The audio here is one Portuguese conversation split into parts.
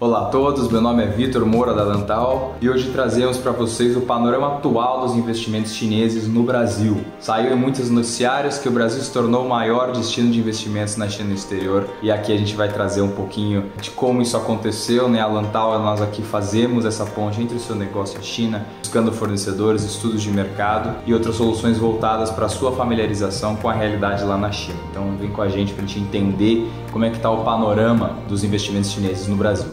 Olá a todos, meu nome é Victor Moura da Lantau e hoje trazemos para vocês o panorama atual dos investimentos chineses no Brasil. Saiu em muitos noticiários que o Brasil se tornou o maior destino de investimentos na China no exterior e aqui a gente vai trazer um pouquinho de como isso aconteceu, né? A Lantau, nós aqui fazemos essa ponte entre o seu negócio e a China, buscando fornecedores, estudos de mercado e outras soluções voltadas para a sua familiarização com a realidade lá na China. Então vem com a gente para a gente entender como é que está o panorama dos investimentos chineses no Brasil.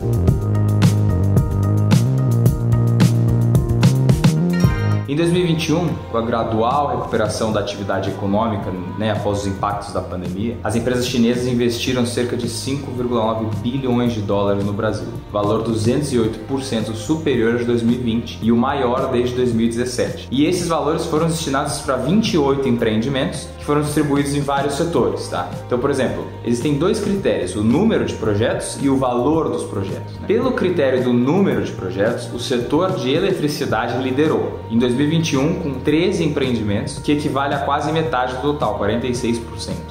Em 2021, com a gradual recuperação da atividade econômica, né, após os impactos da pandemia, as empresas chinesas investiram cerca de 5,9 bilhões de dólares no Brasil, valor 208% superior a 2020 e o maior desde 2017. E esses valores foram destinados para 28 empreendimentos que foram distribuídos em vários setores, tá? Então, por exemplo, existem dois critérios, o número de projetos e o valor dos projetos, né? Pelo critério do número de projetos, o setor de eletricidade liderou. Em 2021, com 13 empreendimentos, que equivale a quase metade do total, 46%.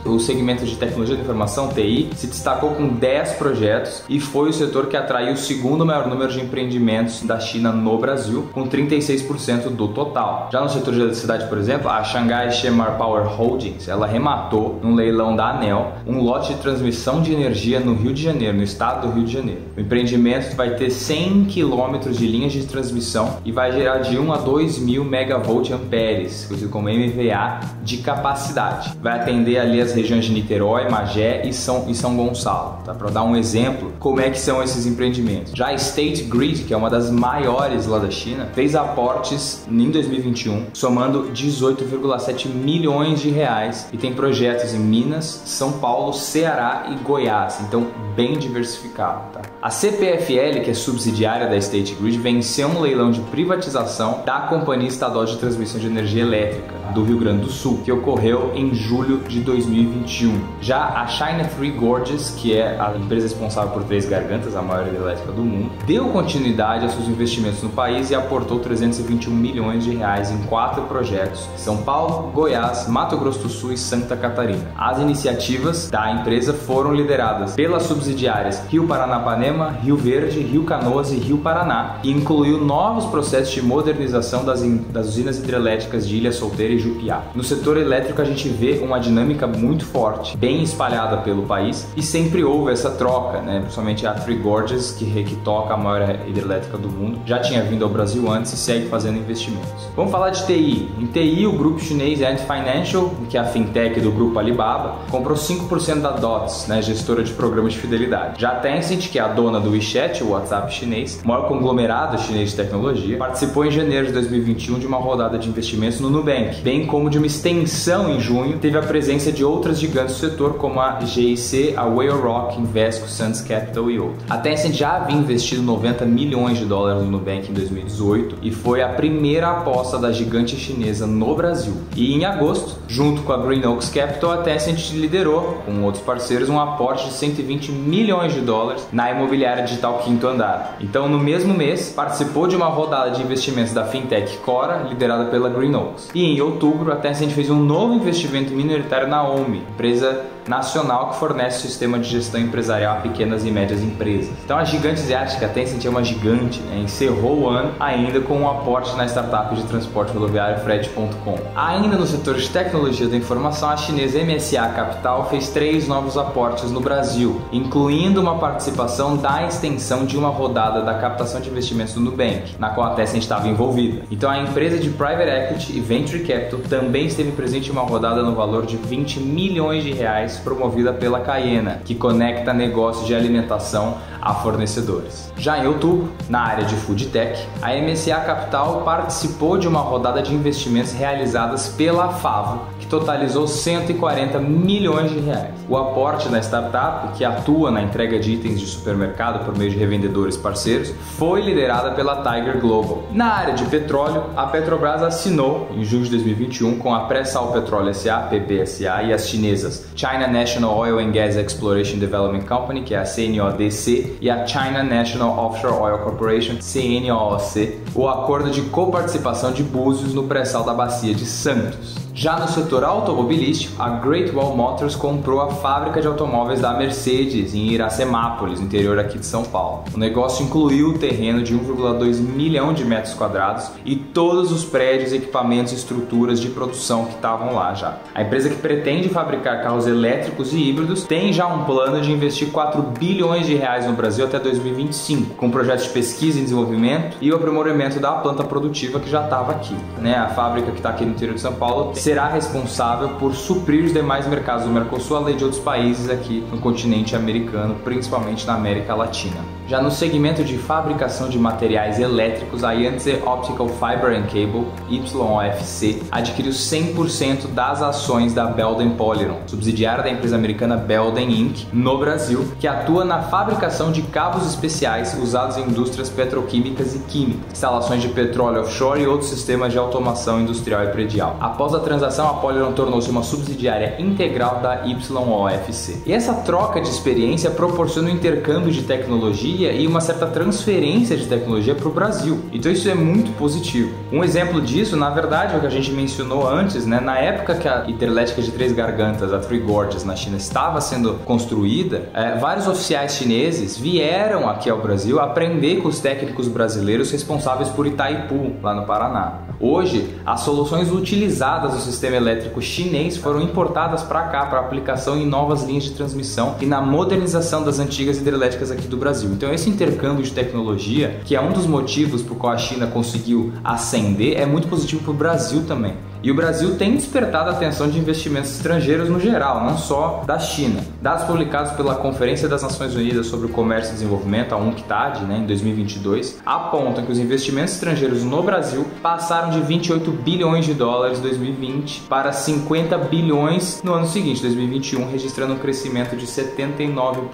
O segmento de tecnologia da informação, TI, se destacou com 10 projetos e foi o setor que atraiu o segundo maior número de empreendimentos da China no Brasil, com 36% do total. Já no setor de eletricidade, por exemplo, a Shanghai Shemar Power Holdings, ela rematou num leilão da Aneel um lote de transmissão de energia no Rio de Janeiro, no estado do Rio de Janeiro. O empreendimento vai ter 100 km de linhas de transmissão e vai gerar de 1 a 2 mil megavolt-amperes, conhecido como MVA, de capacidade. Vai atender ali as regiões de Niterói, Magé e São Gonçalo, tá? Para dar um exemplo, como é que são esses empreendimentos. Já a State Grid, que é uma das maiores lá da China, fez aportes em 2021, somando 18,7 milhões de reais e tem projetos em Minas, São Paulo, Ceará e Goiás, então bem diversificado, tá? A CPFL, que é subsidiária da State Grid, venceu um leilão de privatização da Companhia Estadual de Transmissão de Energia Elétrica do Rio Grande do Sul, que ocorreu em julho de 2021. Já a China Three Gorges, que é a empresa responsável por Três Gargantas, a maior elétrica do mundo, deu continuidade aos seus investimentos no país e aportou 321 milhões de reais em 4 projetos: São Paulo, Goiás, Mato Grosso do Sul e Santa Catarina. As iniciativas da empresa foram lideradas pelas subsidiárias Rio Paranapanema, Rio Verde, Rio Canoas e Rio Paraná, e incluiu novos processos de modernização das usinas hidrelétricas de Ilha Solteira e Jupiá. No setor elétrico a gente vê uma dinâmica muito forte, bem espalhada pelo país, e sempre houve essa troca, né? Principalmente a Three Gorges, que toca a maior hidrelétrica do mundo, já tinha vindo ao Brasil antes e segue fazendo investimentos. Vamos falar de TI. Em TI, o grupo chinês Ant Financial, que é a fintech do grupo Alibaba, comprou 5% da DOTS, né, gestora de programas de fidelidade. Já a Tencent, que é a dona do WeChat, o WhatsApp chinês, maior conglomerado chinês de tecnologia, participou em janeiro de 2021 de uma rodada de investimentos no Nubank, bem como de uma extensão em junho, teve a presença de outras gigantes do setor como a GIC, a Whale Rock, Invesco, Sands Capital e outros. A Tencent já havia investido 90 milhões de dólares no Nubank em 2018 e foi a primeira aposta da gigante chinesa no Brasil. E em agosto, junto com a Green Oaks Capital, a Tencent liderou, com outros parceiros, um aporte de 120 milhões de dólares na imobiliária digital Quinto Andar. Então, no mesmo mês, participou de uma rodada de investimentos da fintech Cora, liderada pela Green Oaks. E em outubro, a Tencent fez um novo investimento minoritário na OMI, empresa nacional que fornece sistema de gestão empresarial a pequenas e médias empresas. Então a gigante asiática, a Tencent é uma gigante, né? Encerrou o ano ainda com um aporte na startup de transporte rodoviário Fred.com. Ainda no setor de tecnologia da informação, a chinesa MSA Capital fez 3 novos aportes no Brasil, incluindo uma participação da extensão de uma rodada da captação de investimentos do Nubank, na qual a Tencent estava envolvida. Então a empresa de Private Equity e Venture Capital também esteve presente em uma rodada no valor de 20 milhões de reais promovida pela Caiena, que conecta negócios de alimentação a fornecedores. Já em outubro, na área de Food Tech, a MSA Capital participou de uma rodada de investimentos realizadas pela Favu, que totalizou 140 milhões de reais. O aporte na startup, que atua na entrega de itens de supermercado por meio de revendedores parceiros, foi liderada pela Tiger Global. Na área de petróleo, a Petrobras assinou, em julho de 2021, com a Pré-Sal Petróleo SA, PPSA, e as chinesas China National Oil and Gas Exploration Development Company, que é a CNODC, e a China National Offshore Oil Corporation, CNOOC, o acordo de coparticipação de Búzios no pré-sal da Bacia de Santos. Já no setor automobilístico, a Great Wall Motors comprou a fábrica de automóveis da Mercedes em Iracemápolis, interior aqui de São Paulo. O negócio incluiu o terreno de 1,2 milhão de metros quadrados e todos os prédios, equipamentos e estruturas de produção que estavam lá já. A empresa, que pretende fabricar carros elétricos e híbridos, tem já um plano de investir 4 bilhões de reais no Brasil até 2025, com projetos de pesquisa e desenvolvimento e o aprimoramento da planta produtiva que já estava aqui, né? A fábrica que está aqui no interior de São Paulo será responsável por suprir os demais mercados do Mercosul, além de outros países aqui no continente americano, principalmente na América Latina. Já no segmento de fabricação de materiais elétricos, a Yangtze Optical Fiber and Cable, YOFC, adquiriu 100% das ações da Belden Polyron, subsidiária da empresa americana Belden Inc., no Brasil, que atua na fabricação de cabos especiais usados em indústrias petroquímicas e químicas, instalações de petróleo offshore e outros sistemas de automação industrial e predial. Após a transação, a Polyron tornou-se uma subsidiária integral da YOFC. E essa troca de experiência proporciona um intercâmbio de tecnologia e uma certa transferência de tecnologia para o Brasil. Então isso é muito positivo. Um exemplo disso, na verdade, é o que a gente mencionou antes, né? Na época que a hidrelétrica de Três Gargantas, a Three Gorges, na China, estava sendo construída, vários oficiais chineses vieram aqui ao Brasil aprender com os técnicos brasileiros responsáveis por Itaipu, lá no Paraná. Hoje, as soluções utilizadas no sistema elétrico chinês foram importadas para cá, para aplicação em novas linhas de transmissão e na modernização das antigas hidrelétricas aqui do Brasil. Então esse intercâmbio de tecnologia, que é um dos motivos por qual a China conseguiu ascender, é muito positivo para o Brasil também. E o Brasil tem despertado a atenção de investimentos estrangeiros no geral, não só da China. Dados publicados pela Conferência das Nações Unidas sobre o Comércio e Desenvolvimento, a UNCTAD, né, em 2022, apontam que os investimentos estrangeiros no Brasil passaram de 28 bilhões de dólares em 2020 para 50 bilhões no ano seguinte, 2021, registrando um crescimento de 79%,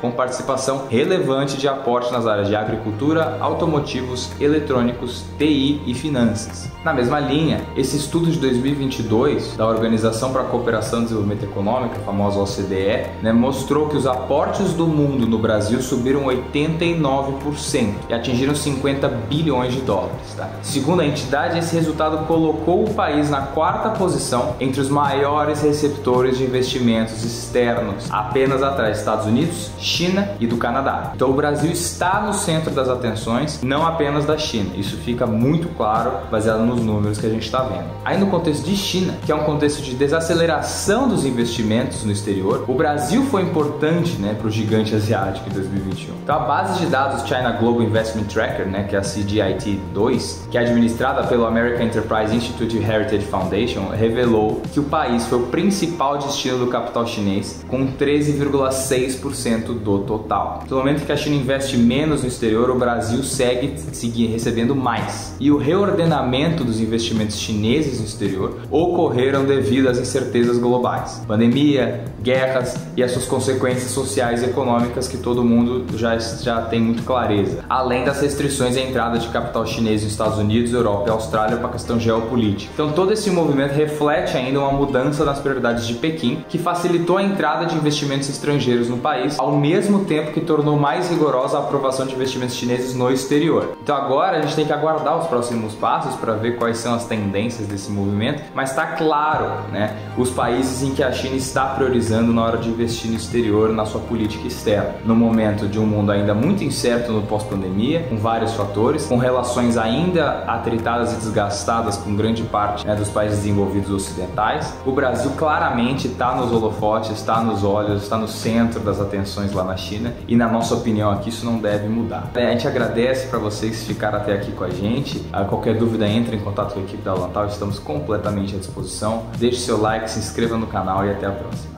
com participação relevante de aporte nas áreas de agricultura, automotivos, eletrônicos, TI e finanças. Na mesma linha, esse estudo de 2022 da Organização para a Cooperação e Desenvolvimento Econômico, a famosa OCDE, né, mostrou que os aportes do mundo no Brasil subiram 89% e atingiram 50 bilhões de dólares. Tá? Segundo a entidade, esse resultado colocou o país na quarta posição entre os maiores receptores de investimentos externos, apenas atrás dos Estados Unidos, China e do Canadá. Então o Brasil está no centro das atenções, não apenas da China. Isso fica muito claro, baseado nos números que a gente está vendo. Aí no contexto de China, que é um contexto de desaceleração dos investimentos no exterior, o Brasil foi importante, né, para o gigante asiático em 2021. Então a base de dados China Global Investment Tracker, né, que é a CGIT2, que é administrada pelo American Enterprise Institute Heritage Foundation, revelou que o país foi o principal destino do capital chinês, com 13,6% do total. No momento que a China investe menos no exterior, o Brasil segue recebendo mais. E o reordenamento dos investimentos chineses no exterior ocorreram devido às incertezas globais, pandemia, guerras e as suas consequências sociais e econômicas que todo mundo já tem muito clareza, além das restrições à entrada de capital chinês nos Estados Unidos, Europa e Austrália para a questão geopolítica. Então todo esse movimento reflete ainda uma mudança nas prioridades de Pequim, que facilitou a entrada de investimentos estrangeiros no país, ao mesmo tempo que tornou mais rigorosa a aprovação de investimentos chineses no exterior. Então agora a gente tem que aguardar os próximos passos para ver quais são as tendências desse movimento, mas está claro, né, os países em que a China está priorizando na hora de investir no exterior, na sua política externa, no momento de um mundo ainda muito incerto no pós-pandemia, com vários fatores, com relações ainda atritadas e desgastadas com grande parte, né, dos países desenvolvidos ocidentais. O Brasil claramente está nos holofotes, está nos olhos, está no centro das atenções lá na China e, na nossa opinião aqui, isso não deve mudar. A gente agradece para vocês ficarem até aqui com a gente. Qualquer dúvida, entre em contato com a equipe da Lantau, estamos completamente à disposição. Deixe seu like, se inscreva no canal e até a próxima.